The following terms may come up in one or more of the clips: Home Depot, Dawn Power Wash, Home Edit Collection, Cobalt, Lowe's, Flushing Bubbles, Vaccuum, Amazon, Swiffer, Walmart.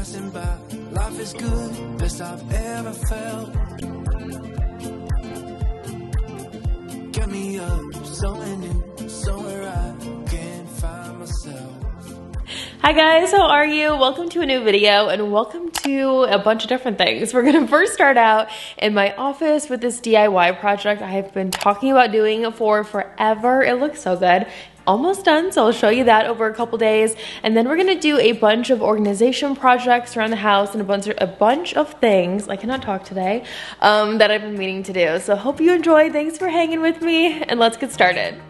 passing by. Life is good, best I've ever felt. Get me up, something new, somewhere I can find myself. Hi guys, how are you? Welcome to a new video and welcome to a bunch of different things. We're gonna first start out in my office with this DIY project I have been talking about doing for forever. It looks so good. Almost done, so I'll show you that over a couple days, and then we're gonna do a bunch of organization projects around the house and a bunch of things. I cannot talk today that I've been meaning to do. So hope you enjoy. Thanks for hanging with me, and let's get started.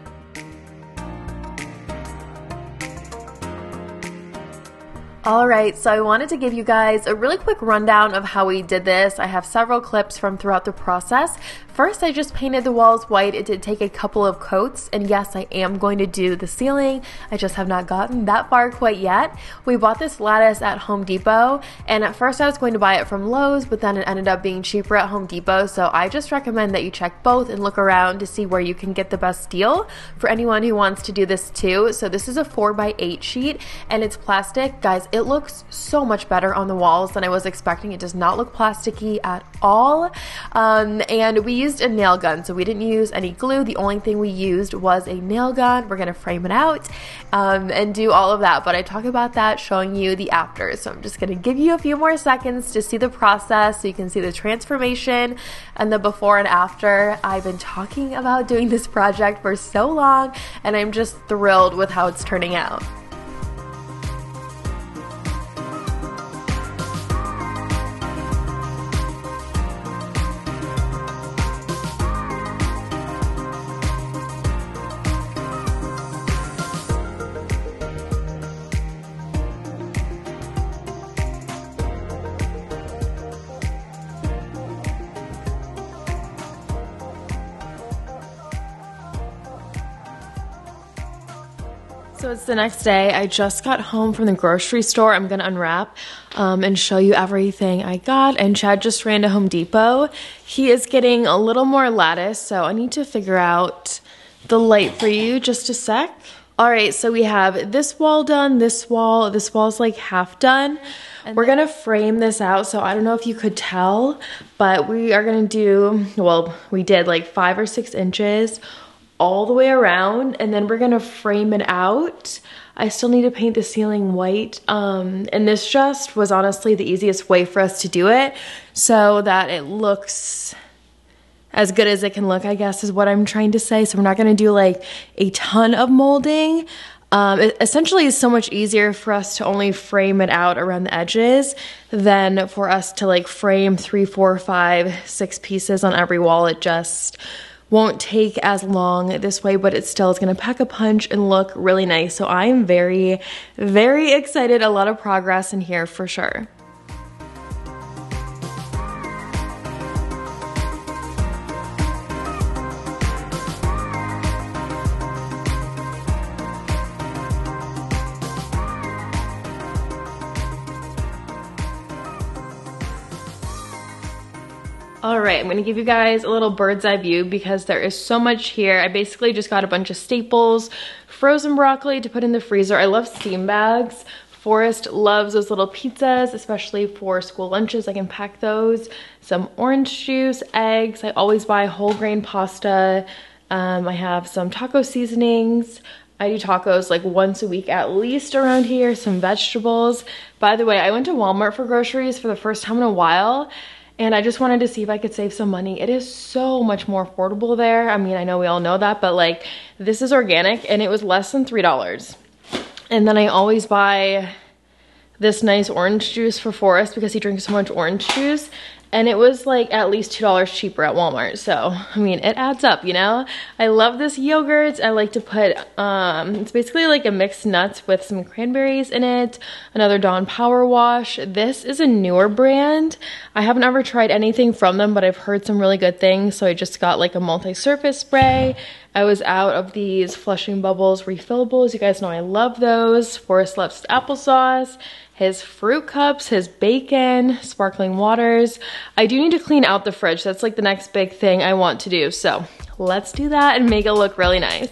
Alright, so I wanted to give you guys a really quick rundown of how we did this. I have several clips from throughout the process. First, I just painted the walls white. It did take a couple of coats, and yes, I am going to do the ceiling. I just have not gotten that far quite yet. We bought this lattice at Home Depot, and at first I was going to buy it from Lowe's, but then it ended up being cheaper at Home Depot, so I just recommend that you check both and look around to see where you can get the best deal for anyone who wants to do this too. So this is a 4x8 sheet, and it's plastic. Guys, it looks so much better on the walls than I was expecting. It does not look plasticky at all. And we used a nail gun, so we didn't use any glue. The only thing we used was a nail gun. We're gonna frame it out and do all of that, but I talk about that showing you the after. So I'm just gonna give you a few more seconds to see the process so you can see the transformation and the before and after. I've been talking about doing this project for so long, and I'm just thrilled with how it's turning out. So it's the next day. I just got home from the grocery store. I'm gonna unwrap and show you everything I got. And Chad just ran to Home Depot. He is getting a little more lattice, so I need to figure out the light for you just a sec. All right, so we have this wall done, this wall's like half done. We're gonna frame this out, so I don't know if you could tell, but we are gonna do, well, we did like 5 or 6 inches all the way around, and then we're gonna frame it out. I still need to paint the ceiling white, and this just was honestly the easiest way for us to do it so that it looks as good as it can look, I guess, is what I'm trying to say. So we're not gonna do like a ton of molding. It essentially is so much easier for us to only frame it out around the edges than for us to like frame 3, 4, 5, 6 pieces on every wall. It just won't take as long this way, but it still is gonna pack a punch and look really nice. So I'm very, very excited. A lot of progress in here for sure. Alright, I'm gonna give you guys a little bird's eye view because there is so much here. I basically just got a bunch of staples, frozen broccoli to put in the freezer. I love steam bags. Forrest loves those little pizzas, especially for school lunches. I can pack those. Some orange juice, eggs. I always buy whole grain pasta. I have some taco seasonings. I do tacos like once a week at least around here. Some vegetables. By the way, I went to Walmart for groceries for the first time in a while, and I just wanted to see if I could save some money. It is so much more affordable there. I mean, I know we all know that, but like, this is organic and it was less than $3. And then I always buy this nice orange juice for Forrest because he drinks so much orange juice. And it was like at least $2 cheaper at Walmart. So, I mean, it adds up, you know? I love this yogurt. I like to put, it's basically like a mixed nuts with some cranberries in it. Another Dawn Power Wash. This is a newer brand. I haven't ever tried anything from them, but I've heard some really good things. So I just got like a multi-surface spray. I was out of these Flushing Bubbles refillables. You guys know I love those. Forrest loves applesauce, his fruit cups, his bacon, sparkling waters. I do need to clean out the fridge. That's like the next big thing I want to do. So let's do that and make it look really nice.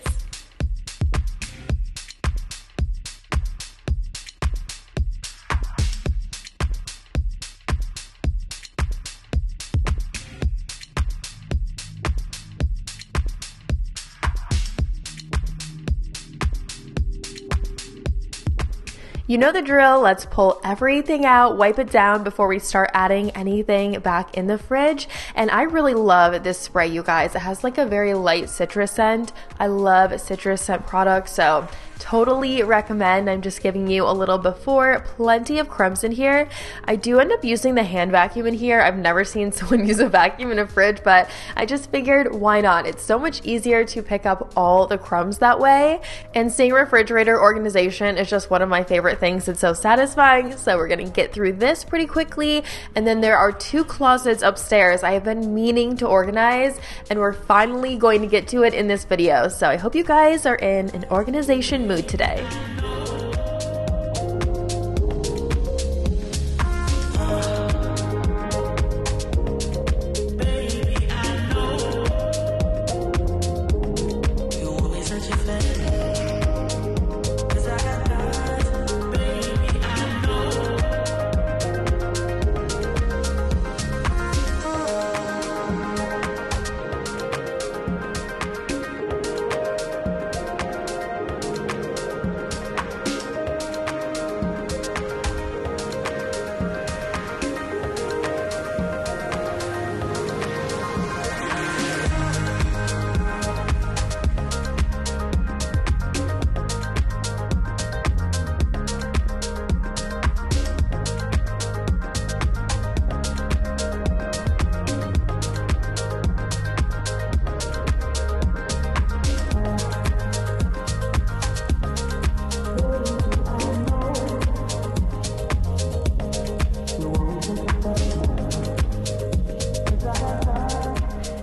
You know the drill, let's pull everything out, wipe it down before we start adding anything back in the fridge. And I really love this spray, you guys. It has like a very light citrus scent. I love citrus scent products, so totally recommend. I'm just giving you a little before. Plenty of crumbs in here. I do end up using the hand vacuum in here. I've never seen someone use a vacuum in a fridge, but I just figured, why not? It's so much easier to pick up all the crumbs that way. And seeing refrigerator organization is just one of my favorite things. It's so satisfying. So we're gonna get through this pretty quickly. And then there are two closets upstairs I have been meaning to organize, and we're finally going to get to it in this video. So I hope you guys are in an organization mood today.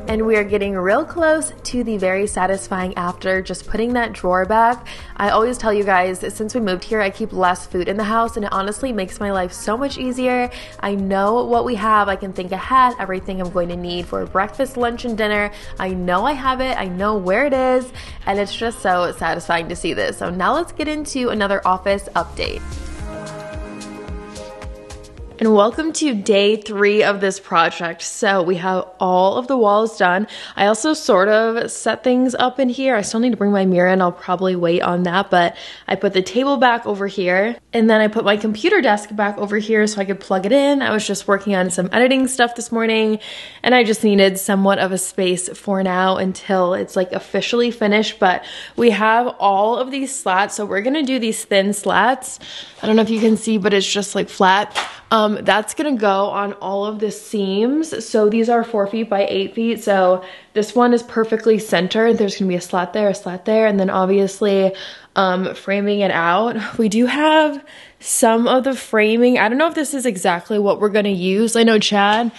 And we are getting real close to the very satisfying after, just putting that drawer back. I always tell you guys, since we moved here, I keep less food in the house, and it honestly makes my life so much easier. I know what we have. I can think ahead, everything I'm going to need for breakfast, lunch, and dinner. I know I have it. I know where it is, and it's just so satisfying to see this. So now let's get into another office update. And welcome to day 3 of this project. So we have all of the walls done. I also sort of set things up in here. I still need to bring my mirror in. I'll probably wait on that, but I put the table back over here, and then I put my computer desk back over here so I could plug it in. I was just working on some editing stuff this morning, and I just needed somewhat of a space for now until it's like officially finished. But we have all of these slats. So we're gonna do these thin slats. I don't know if you can see, but it's just like flat. That's gonna go on all of the seams. So these are 4 feet by 8 feet. So this one is perfectly centered. There's gonna be a slat there, and then obviously framing it out. We do have some of the framing. I don't know if this is exactly what we're gonna use. I know Chad,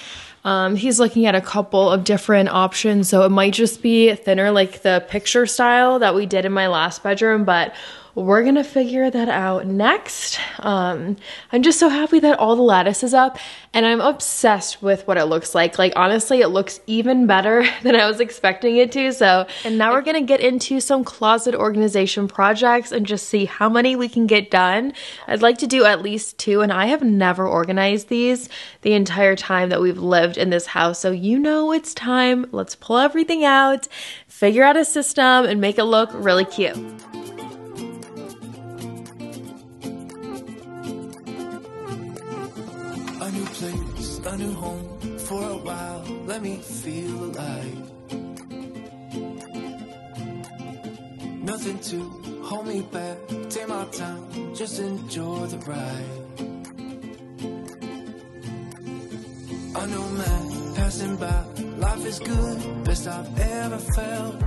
he's looking at a couple of different options. So it might just be thinner, like the picture style that we did in my last bedroom, but we're gonna figure that out next. I'm just so happy that all the lattice is up, and I'm obsessed with what it looks like. Like honestly, it looks even better than I was expecting it to. So, and now we're gonna get into some closet organization projects and just see how many we can get done. I'd like to do at least 2, and I have never organized these the entire time that we've lived in this house. So you know it's time. Let's pull everything out, figure out a system, and make it look really cute. Place, a new home for a while. Let me feel alive. Nothing to hold me back. Take my time, just enjoy the ride. A new man passing by. Life is good, best I've ever felt.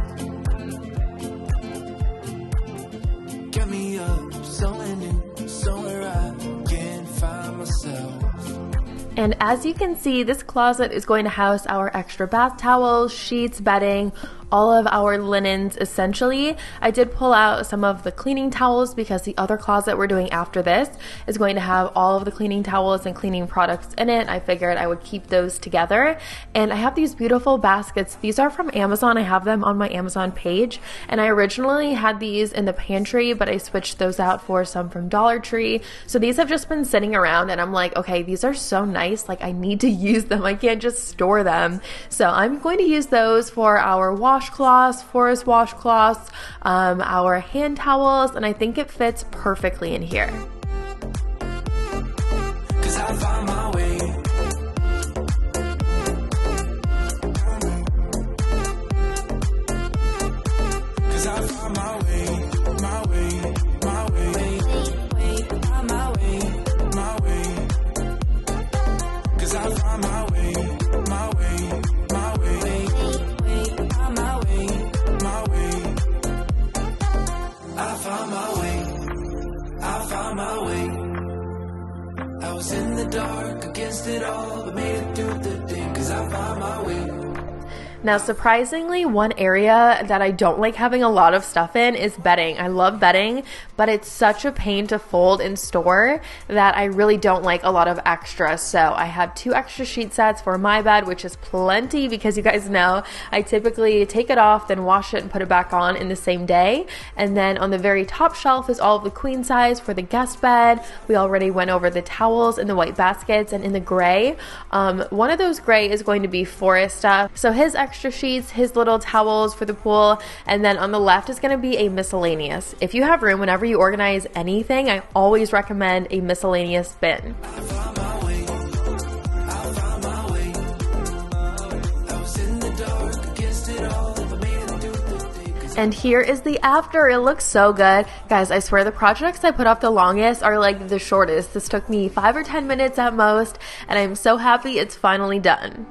Get me up, somewhere new, somewhere I can find myself. And as you can see, this closet is going to house our extra bath towels, sheets, bedding, all of our linens essentially. I did pull out some of the cleaning towels because the other closet we're doing after this is going to have all of the cleaning towels and cleaning products in it. I figured I would keep those together. And I have these beautiful baskets. These are from Amazon. I have them on my Amazon page. And I originally had these in the pantry, but I switched those out for some from Dollar Tree. So these have just been sitting around, and I'm like, okay, these are so nice. Like I need to use them. I can't just store them. So I'm going to use those for our wash washcloths, forest washcloths, our hand towels, and I think it fits perfectly in here. I find my way. Cause I find my way, my way, my way. Find my way, my way. Cause I find my way, my way, my way. Find my way, my way. I find my way, I find my way. I was in the dark against it all, but made it through the day, cause I found my way. Now, surprisingly, one area that I don't like having a lot of stuff in is bedding. I love bedding, but it's such a pain to fold in store that I really don't like a lot of extra. So I have 2 extra sheet sets for my bed, which is plenty because you guys know I typically take it off, then wash it and put it back on in the same day. And then on the very top shelf is all of the queen size for the guest bed. We already went over the towels and the white baskets, and in the gray, one of those gray is going to be Foresta. So his extra sheets, his little towels for the pool, and then on the left is going to be a miscellaneous. If you have room, whenever you organize anything, I always recommend a miscellaneous bin. And here is the after. It looks so good. Guys, I swear the projects I put off the longest are like the shortest. This took me 5 or 10 minutes at most, and I'm so happy it's finally done.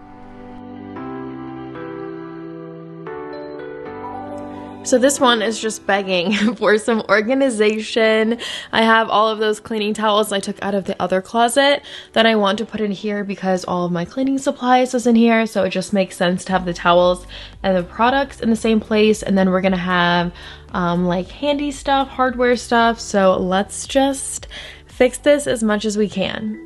So this one is just begging for some organization. I have all of those cleaning towels I took out of the other closet that I want to put in here because all of my cleaning supplies is in here, so it just makes sense to have the towels and the products in the same place. And then we're gonna have like handy stuff, hardware stuff, so let's just fix this as much as we can.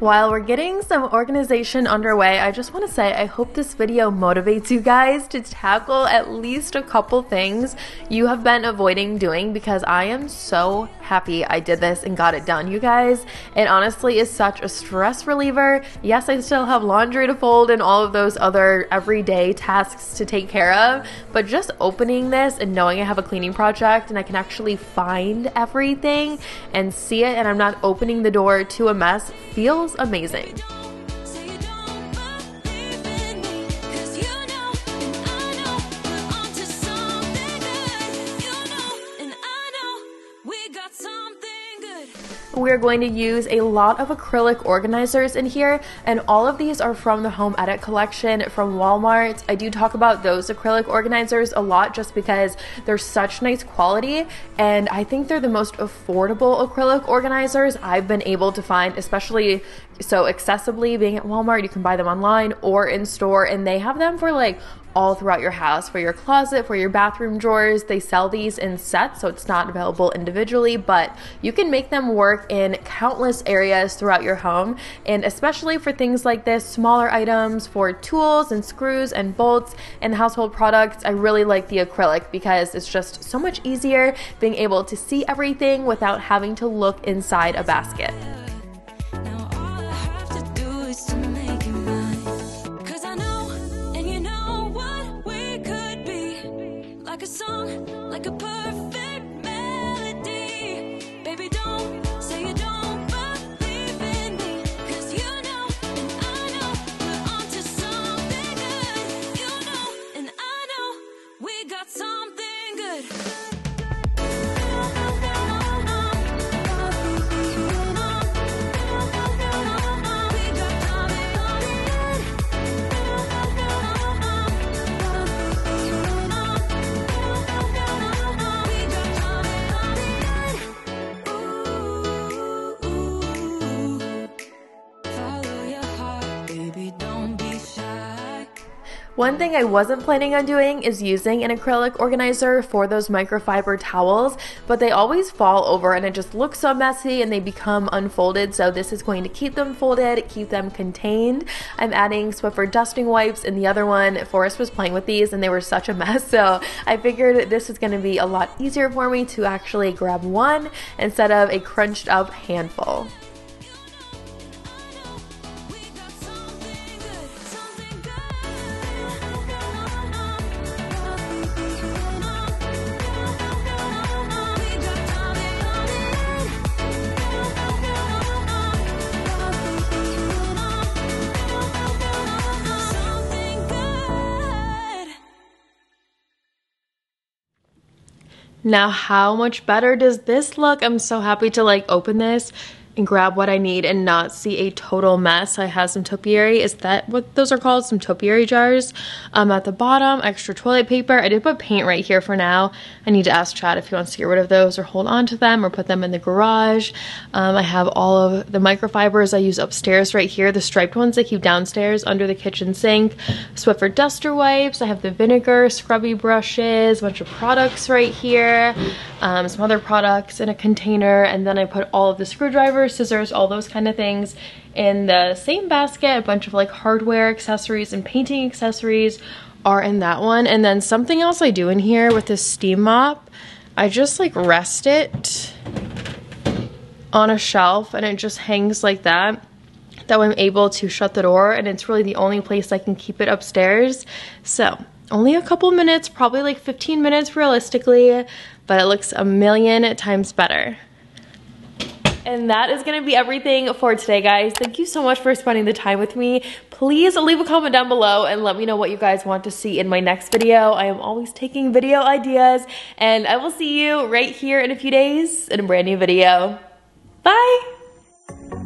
While we're getting some organization underway, I just want to say I hope this video motivates you guys to tackle at least a couple things you have been avoiding doing, because I am so happy I did this and got it done, you guys. It honestly is such a stress reliever. Yes, I still have laundry to fold and all of those other everyday tasks to take care of, but just opening this and knowing I have a cleaning project and I can actually find everything and see it, and I'm not opening the door to a mess, feels amazing. We're going to use a lot of acrylic organizers in here, and all of these are from the Home Edit Collection from Walmart. I do talk about those acrylic organizers a lot just because they're such nice quality, and I think they're the most affordable acrylic organizers I've been able to find, especially so accessibly being at Walmart. You can buy them online or in store, and they have them for like all throughout your house, for your closet, for your bathroom drawers. They sell these in sets, so it's not available individually, but you can make them work in countless areas throughout your home, and especially for things like this, smaller items, for tools and screws and bolts and household products. I really like the acrylic because it's just so much easier being able to see everything without having to look inside a basket. Like a perfect melody. Baby, don't say you don't believe in me, cause you know and I know we're onto something good. You know and I know we got something good. One thing I wasn't planning on doing is using an acrylic organizer for those microfiber towels, but they always fall over and it just looks so messy and they become unfolded, so this is going to keep them folded, keep them contained. I'm adding Swiffer dusting wipes, and the other one, Forrest was playing with these and they were such a mess, so I figured this was going to be a lot easier for me to actually grab one instead of a crunched up handful. Now, how much better does this look? I'm so happy to like open this and grab what I need and not see a total mess. I have some topiary, is that what those are called? Some topiary jars at the bottom, extra toilet paper. I did put paint right here for now. I need to ask Chad if he wants to get rid of those or hold on to them or put them in the garage. I have all of the microfibers I use upstairs right here, the striped ones I keep downstairs under the kitchen sink, Swiffer duster wipes. I have the vinegar, scrubby brushes, a bunch of products right here, some other products in a container, and then I put all of the screwdrivers, scissors, all those kind of things in the same basket. A bunch of like hardware accessories and painting accessories are in that one. And then something else I do in here with this steam mop, I just like rest it on a shelf and it just hangs like that. That way I'm able to shut the door, and it's really the only place I can keep it upstairs. So only a couple minutes, probably like 15 minutes realistically, but it looks a million times better. And that is going to be everything for today, guys. Thank you so much for spending the time with me. Please leave a comment down below and let me know what you guys want to see in my next video. I am always taking video ideas, and I will see you right here in a few days in a brand new video. Bye!